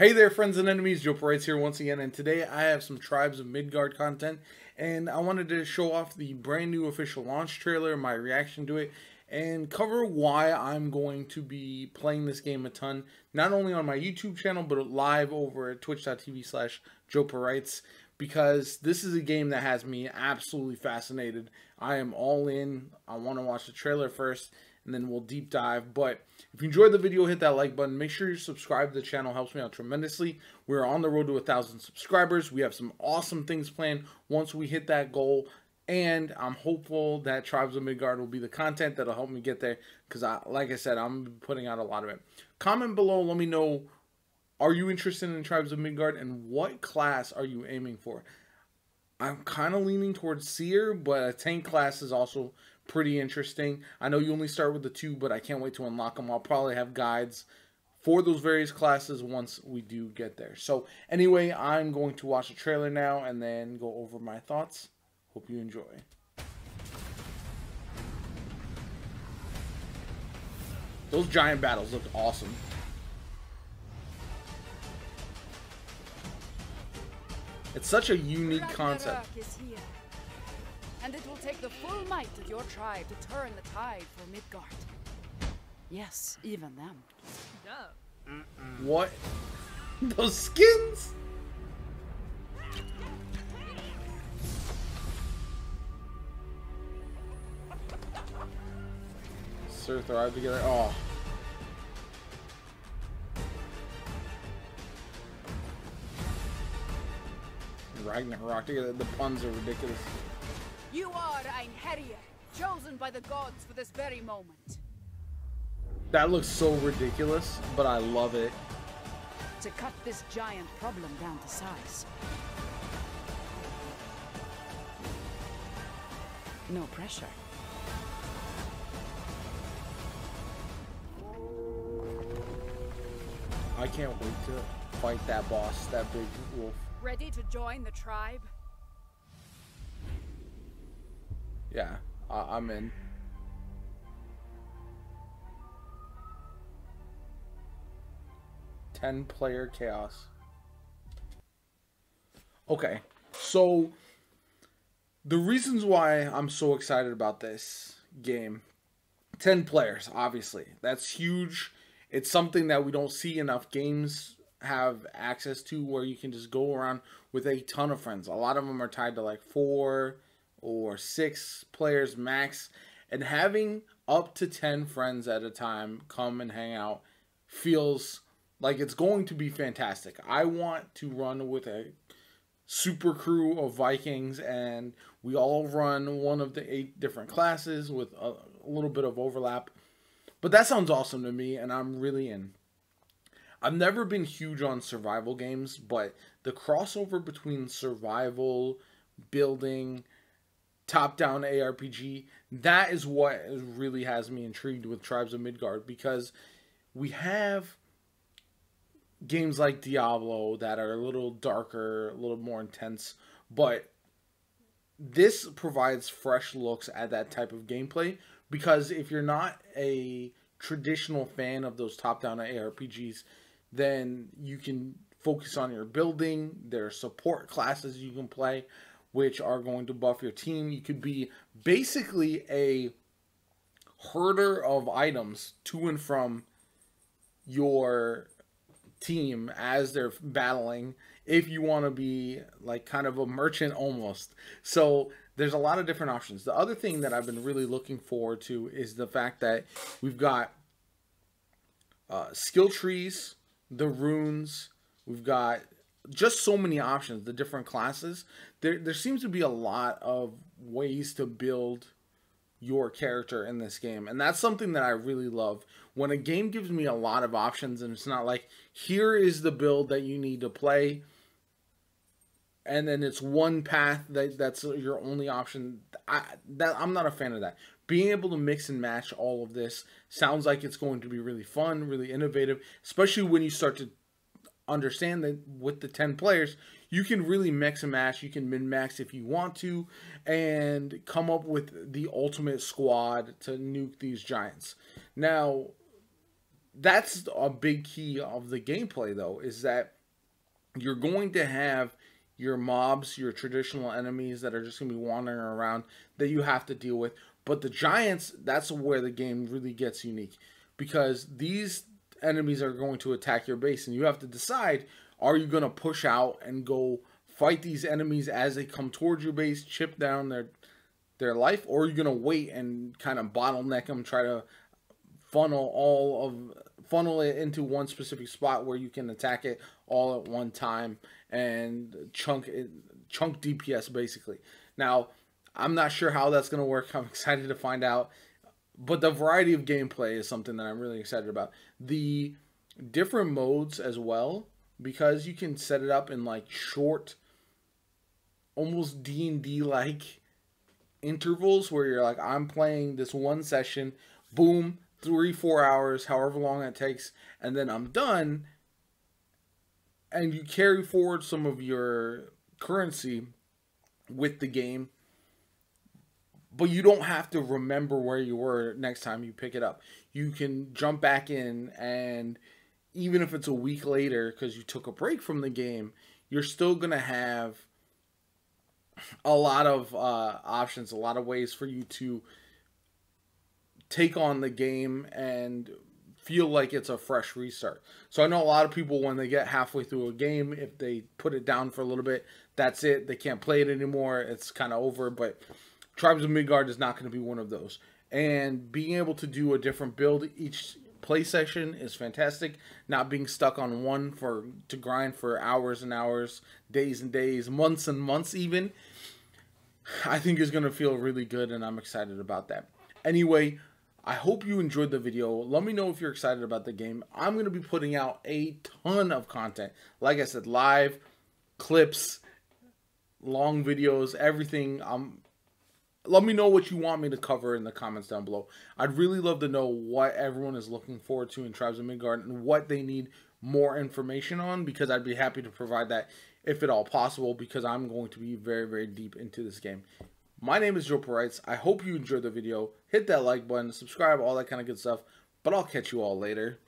Hey there friends and enemies, JoPaWrites here once again, and today I have some Tribes of Midgard content, and I wanted to show off the brand new official launch trailer, my reaction to it, and cover why I'm going to be playing this game a ton, not only on my YouTube channel, but live over at twitch.tv/JoPaWrites, because this is a game that has me absolutely fascinated. I am all in. I want to watch the trailer first, and then we'll deep dive. But if you enjoyed the video, hit that like button. Make sure you subscribe to the channel. Helps me out tremendously. We're on the road to 1,000 subscribers. We have some awesome things planned once we hit that goal. And I'm hopeful that Tribes of Midgard will be the content that'll help me get there, because like I said, I'm putting out a lot of it. Comment below. Let me know, are you interested in Tribes of Midgard, and what class are you aiming for? I'm kind of leaning towards Seer, but a tank class is also pretty interesting. I know you only start with the two, but I can't wait to unlock them. I'll probably have guides for those various classes once we do get there. So anyway, I'm going to watch the trailer now and then go over my thoughts. Hope you enjoy. Those giant battles looked awesome. It's such a unique concept. And it will take the full might of your tribe to turn the tide for Midgard. Yes, even them. No. What? Those skins? Surthrive together. Oh. Ragnarok together. The puns are ridiculous. You are Einherjar, chosen by the gods for this very moment. That looks so ridiculous, but I love it. To cut this giant problem down to size. No pressure. I can't wait to fight that boss, that big wolf. Ready to join the tribe? Yeah, I'm in. Ten-player chaos. Okay, so the reasons why I'm so excited about this game, 10 players, obviously. That's huge. It's something that we don't see enough games have access to, where you can just go around with a ton of friends. A lot of them are tied to like 4 or 6 players max, and having up to 10 friends at a time come and hang out feels like it's going to be fantastic. I want to run with a super crew of Vikings, and we all run one of the 8 different classes with a little bit of overlap, but that sounds awesome to me, and I'm really in. I've never been huge on survival games, but the crossover between survival, building, top-down ARPG, that is what really has me intrigued with Tribes of Midgard, because we have games like Diablo that are a little darker, a little more intense, but this provides fresh looks at that type of gameplay, because if you're not a traditional fan of those top-down ARPGs, then you can focus on your building. There are support classes you can play, which are going to buff your team. You could be basically a herder of items to and from your team as they're battling, if you want to be like kind of a merchant almost. So there's a lot of different options. The other thing that I've been really looking forward to is the fact that we've got skill trees, the runes, we've got just so many options, the different classes. There seems to be a lot of ways to build your character in this game, and that's something that I really love. When a game gives me a lot of options, and it's not like, here is the build that you need to play, and then it's one path that's your only option. I'm not a fan of that. Being able to mix and match all of this sounds like it's going to be really fun, really innovative, especially when you start to understand that with the 10 players, you can really mix and match. You can min-max if you want to, and come up with the ultimate squad to nuke these giants. Now, that's a big key of the gameplay, though, is that you're going to have your mobs, your traditional enemies that are just going to be wandering around that you have to deal with. But the giants, that's where the game really gets unique, because these enemies are going to attack your base, and you have to decide, are you going to push out and go fight these enemies as they come towards your base, chip down their life, or are you going to wait and kind of bottleneck them, try to funnel it into one specific spot where you can attack it all at one time and chunk DPS basically. Now, I'm not sure how that's going to work. I'm excited to find out. But the variety of gameplay is something that I'm really excited about. The different modes as well, because you can set it up in like short, almost D&D-like intervals where you're like, I'm playing this one session, boom, 3-4 hours, however long it takes, and then I'm done. And you carry forward some of your currency with the game, but you don't have to remember where you were next time you pick it up. You can jump back in, and even if it's a week later because you took a break from the game, you're still going to have a lot of options, a lot of ways for you to take on the game and feel like it's a fresh restart. So I know a lot of people, when they get halfway through a game, if they put it down for a little bit, that's it. They can't play it anymore. It's kind of over, but Tribes of Midgard is not going to be one of those. And being able to do a different build each play session is fantastic. Not being stuck on one to grind for hours and hours, days and days, months and months even, I think is going to feel really good, and I'm excited about that. Anyway, I hope you enjoyed the video. Let me know if you're excited about the game. I'm going to be putting out a ton of content. Like I said, live, clips, long videos, everything. Let me know what you want me to cover in the comments down below. I'd really love to know what everyone is looking forward to in Tribes of Midgard and what they need more information on, because I'd be happy to provide that if at all possible, because I'm going to be very, very deep into this game. My name is JoPaWrites. I hope you enjoyed the video. Hit that like button, subscribe, all that kind of good stuff. But I'll catch you all later.